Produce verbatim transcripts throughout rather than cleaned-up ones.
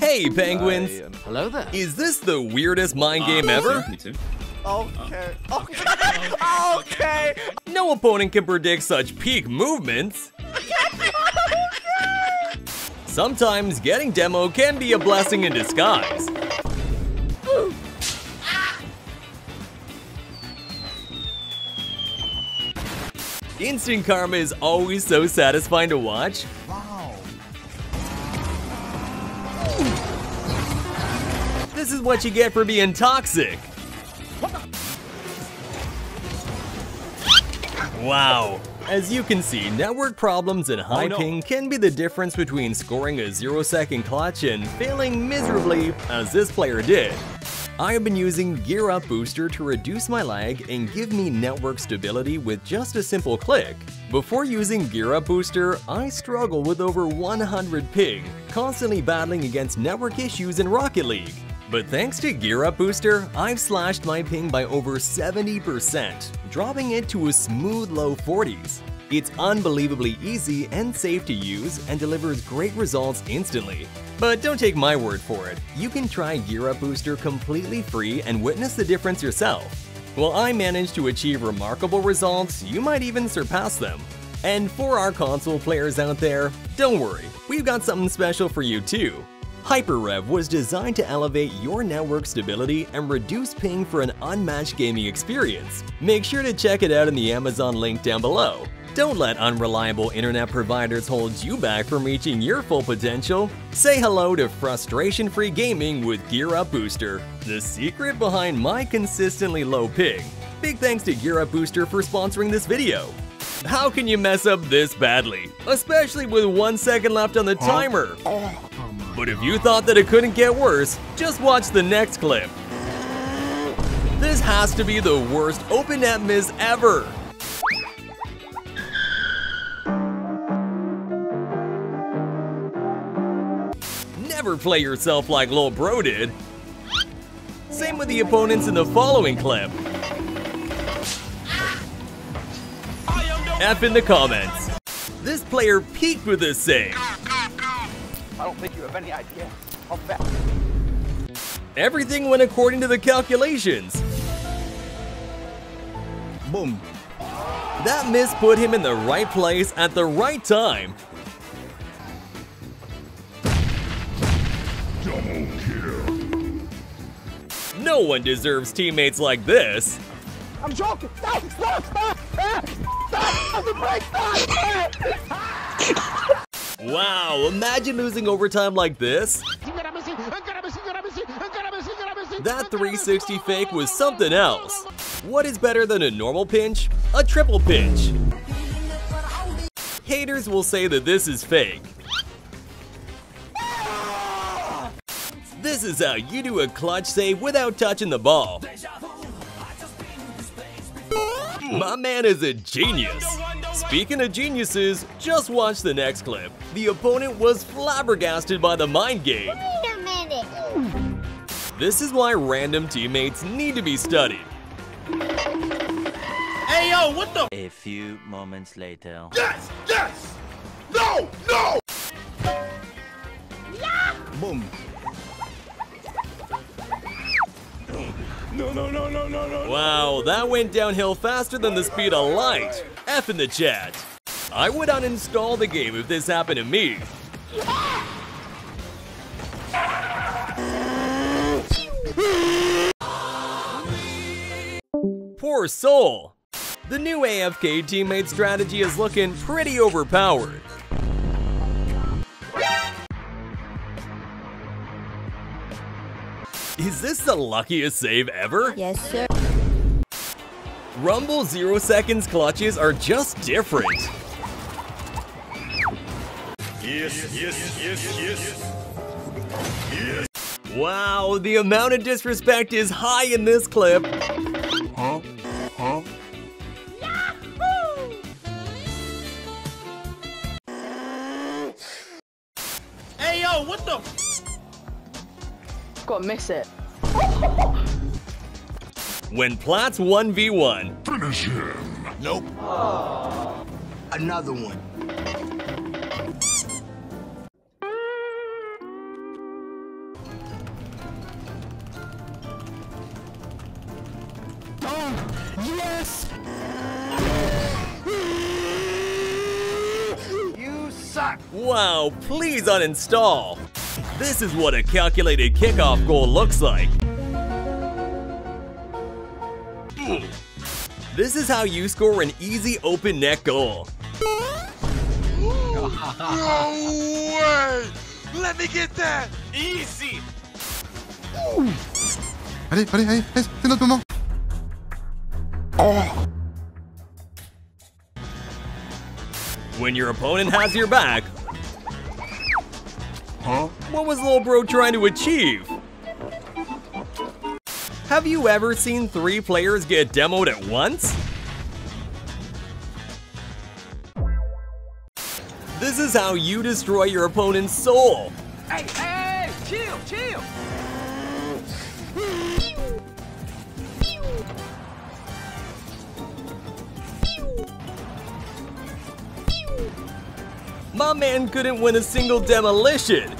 Hey, penguins! Uh, yeah. Hello there. Is this the weirdest mind game uh, ever? Me too. Me too. Okay. Oh. Okay. Okay. Okay. No opponent can predict such peak movements. Okay. Sometimes getting demo can be a blessing in disguise. Instant karma is always so satisfying to watch. Wow. This is what you get for being toxic. Wow. As you can see, network problems and high oh, no. ping can be the difference between scoring a zero-second clutch and failing miserably, as this player did. I have been using GearUp Booster to reduce my lag and give me network stability with just a simple click. Before using GearUp Booster, I struggled with over one hundred ping, constantly battling against network issues in Rocket League. But thanks to GearUp Booster, I've slashed my ping by over seventy percent, dropping it to a smooth low forties. It's unbelievably easy and safe to use and delivers great results instantly. But don't take my word for it. You can try GearUp Booster completely free and witness the difference yourself. While I managed to achieve remarkable results, you might even surpass them. And for our console players out there, don't worry, we've got something special for you too. HyperRev was designed to elevate your network stability and reduce ping for an unmatched gaming experience. Make sure to check it out in the Amazon link down below. Don't let unreliable internet providers hold you back from reaching your full potential. Say hello to frustration-free gaming with GearUp Booster, the secret behind my consistently low ping. Big thanks to GearUp Booster for sponsoring this video. How can you mess up this badly, especially with one second left on the timer? But if you thought that it couldn't get worse, just watch the next clip. This has to be the worst open net miss ever. Never play yourself like Lil Bro did. Same with the opponents in the following clip. F in the comments. This player peaked with this save. I don't think you have any idea how fast. Everything went according to the calculations. Boom. That miss put him in the right place at the right time. Double kill. No one deserves teammates like this. I'm joking. Stop! Stop! Stop! Stop! Stop! Stop! Wow, imagine losing overtime like this. That three sixty fake was something else. What is better than a normal pinch? A triple pinch. Haters will say that this is fake. This is how you do a clutch save without touching the ball. My man is a genius. Speaking of geniuses, just watch the next clip. The opponent was flabbergasted by the mind game. Wait a minute. This is why random teammates need to be studied. Hey yo, what the? A few moments later. Yes, yes! No, no! Yeah. Boom. No, no, no, no, no, no. Wow, that went downhill faster than the speed of light. F in the chat. I would uninstall the game if this happened to me. Poor soul. The new A F K teammate strategy is looking pretty overpowered. Is this the luckiest save ever? Yes, sir. Rumble zero seconds clutches are just different. Yes, yes, yes, yes, yes. Wow, the amount of disrespect is high in this clip. Huh? Huh? Yahoo! Hey yo, what the? Gotta miss it. When Platt's one v one. Finish him. Nope. Oh. Another one. Oh, yes! You suck! Wow, please uninstall. This is what a calculated kickoff goal looks like. This is how you score an easy open net goal. No way! Let me get that! Easy! Allez, allez, allez, c'est notre moment! Oh. When your opponent has your back, huh? What was little bro trying to achieve? Have you ever seen three players get demoed at once? This is how you destroy your opponent's soul. Hey, hey, hey, chill, chill. My man couldn't win a single demolition.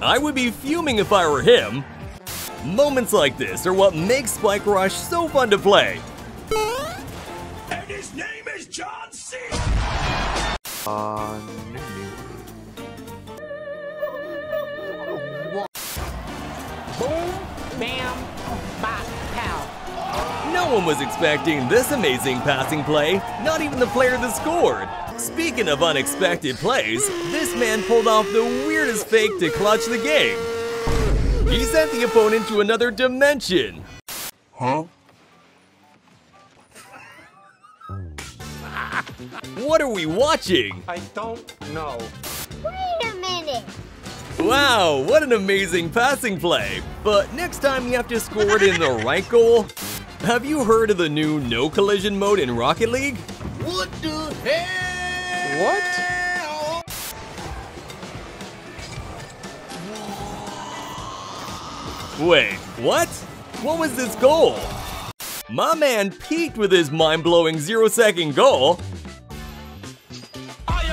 I would be fuming if I were him. Moments like this are what makes Spike Rush so fun to play. And his name is John C. Uh, no. No one was expecting this amazing passing play, not even the player that scored. Speaking of unexpected plays, this man pulled off the weirdest fake to clutch the game. He sent the opponent to another dimension. Huh? What are we watching? I don't know. Wait a minute. Wow, what an amazing passing play. But next time you have to score it in the right goal. Have you heard of the new no-collision mode in Rocket League? What the hell? What? Wait, what? What was this goal? My man peaked with his mind-blowing zero-second goal.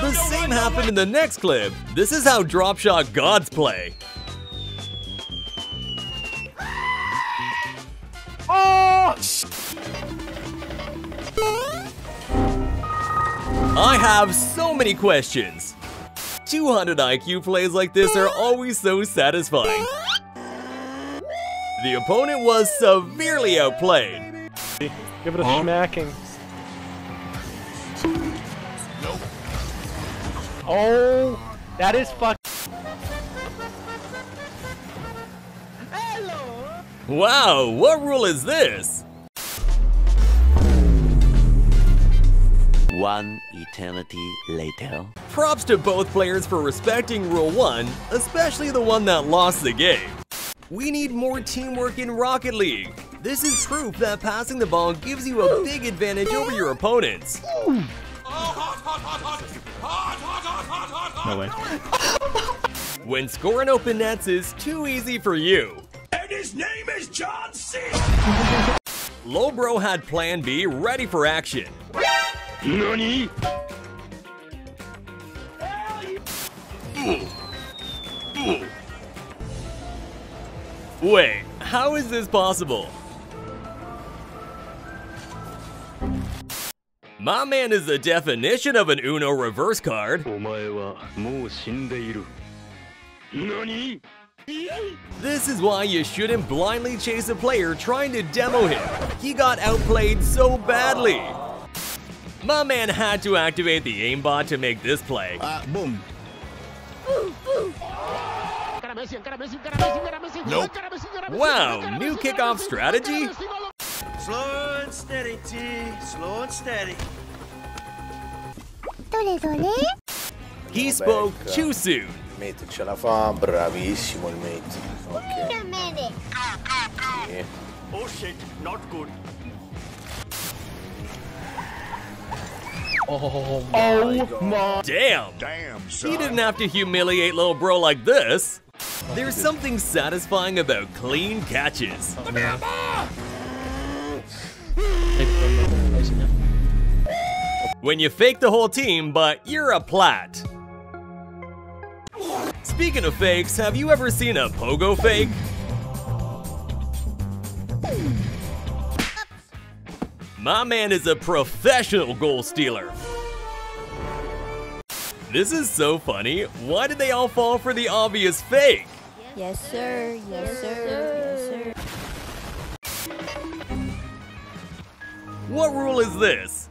The same happened in the next clip. This is how drop shot gods play. I have so many questions. two hundred I Q plays like this are always so satisfying. The opponent was severely outplayed. Give it a huh? smacking. Nope. Oh, that is fucking. Hello. Wow, what rule is this? One eternity later. Props to both players for respecting Rule one, especially the one that lost the game. We need more teamwork in Rocket League. This is proof that passing the ball gives you a big advantage over your opponents. No way. When scoring open nets is too easy for you. And his name is John C. Lil Bro had Plan B ready for action. Nani? Wait, how is this possible? My man is the definition of an Uno reverse card. Nani? This is why you shouldn't blindly chase a player trying to demo him. He got outplayed so badly. My man had to activate the aimbot to make this play. Uh, boom. Nope. Wow, new kickoff strategy? Slow and steady, T. Slow and steady. He spoke too soon. Mate, ce la fa, bravissimo il mate. Wait a minute. Oh shit, not good. Oh my, oh my. Damn! Damn, son. He didn't have to humiliate little bro like this. There's something satisfying about clean catches. Oh, man. When you fake the whole team, but you're a plat. Speaking of fakes, have you ever seen a pogo fake? My man is a professional goal stealer. This is so funny. Why did they all fall for the obvious fake? Yes, sir. Yes, sir. Yes, sir. What rule is this?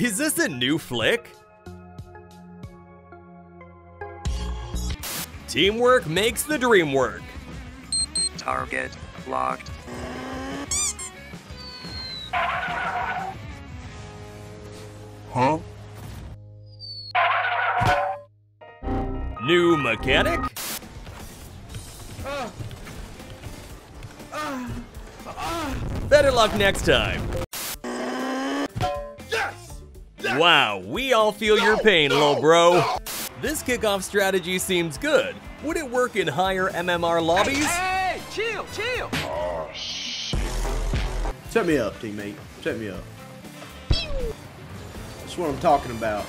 Is this a new flick? Teamwork makes the dream work. Target locked. Huh? New mechanic? Uh, uh, uh. Better luck next time. Yes! Yes! Wow, we all feel no, your pain, no, little bro. No. This kickoff strategy seems good. Would it work in higher M M R lobbies? Hey, hey! Chill, chill! Oh, shit. Set me up, teammate. Set me up. That's what I'm talking about.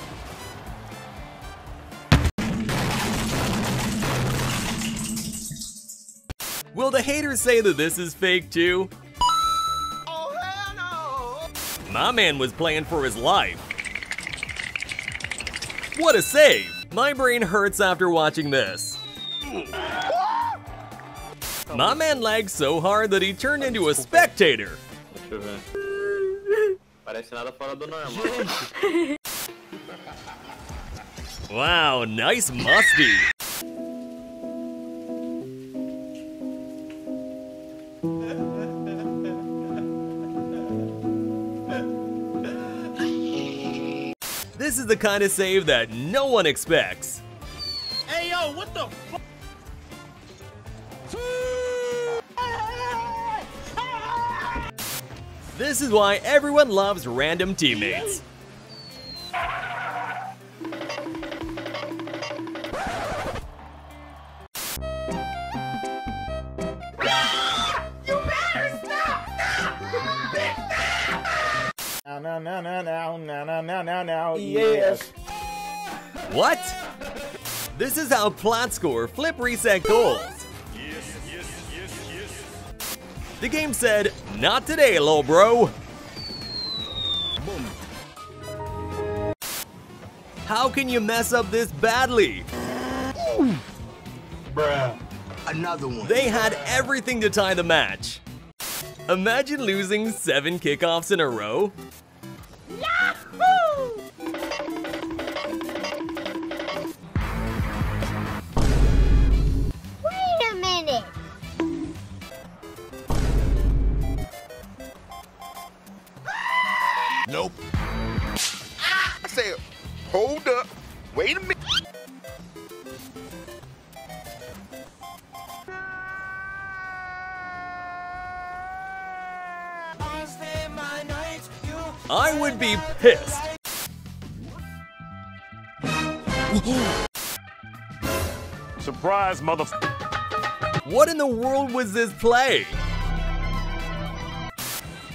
Will the haters say that this is fake, too? Oh, hell no! My man was playing for his life. What a save! My brain hurts after watching this. My man lagged so hard that he turned into a spectator. Wow, nice musty. This is the kind of save that no one expects. Hey yo, what the fuck? This is why everyone loves random teammates. Now, now, now, now, now, now, now, now, now, yes. What? This is how Plat score flip reset goals. The game said, not today, lil' bro. Boom. How can you mess up this badly? Ooh. Bruh, another one. They had everything to tie the match. Imagine losing seven kickoffs in a row. Yahoo! Wait a minute. Nope. Ah, I said, hold up. Wait a minute. I would be pissed. Surprise, motherfucker. What in the world was this play?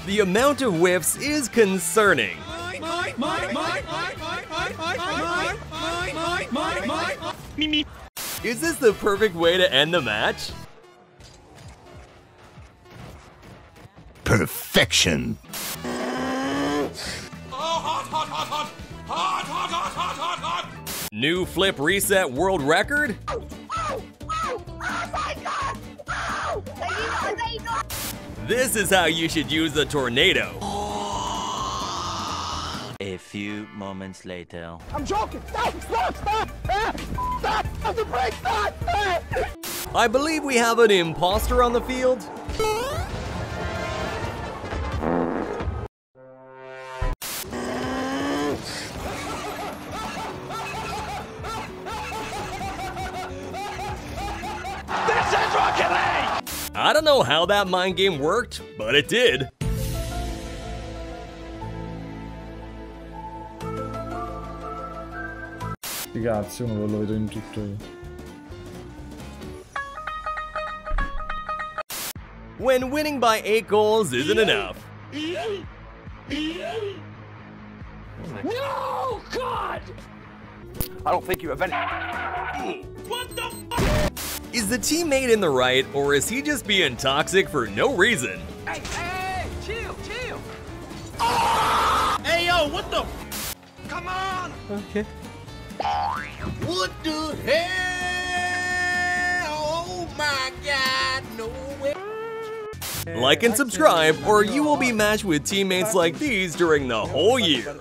The amount of whiffs is concerning. Is this the perfect way to end the match? Perfection. New flip reset world record? This is how you should use the tornado. A few moments later. I'm joking. Stop! Stop! Stop! Stop! Stop the break! Stop! Stop! I believe we have an imposter on the field. This is Rocket League! I don't know how that mind game worked, but it did. Ragazzi, uno vuole vedere in tutto. When winning by eight goals isn't enough. No, God! I don't think you have any. What the fuck? Is the teammate in the right, or is he just being toxic for no reason? Hey, hey, hey, chill, chill. Oh! Hey, yo, what the? Come on. Okay. What the hell? Oh my God, no way. Like and subscribe, or you will be matched with teammates like these during the whole year.